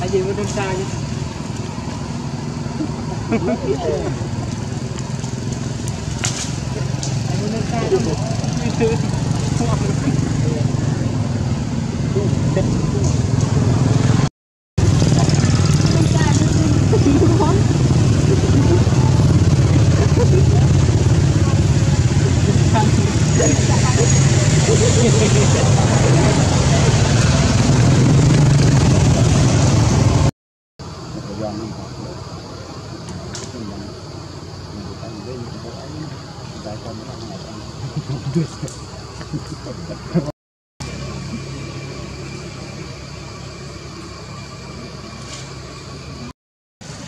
Tại vì nó xa nhé.